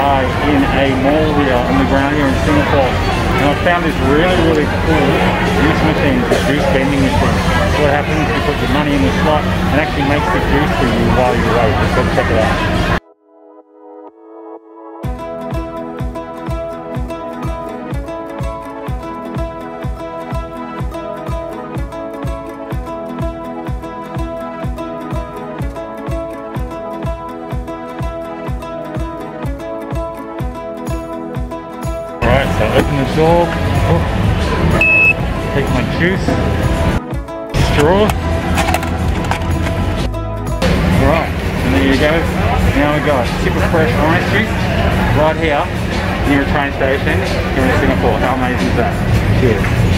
eye in a molehill on the ground here in Singapore. And I found this really, really cool juice machine, this juice vending machine. So what happens is you put your money in the slot and actually makes the juice for you while you wait. Just go check it out. So open the door, take my juice, straw. Right, and there you go. Now we got super fresh orange juice right here near a train station here in Singapore. How amazing is that? Cheers.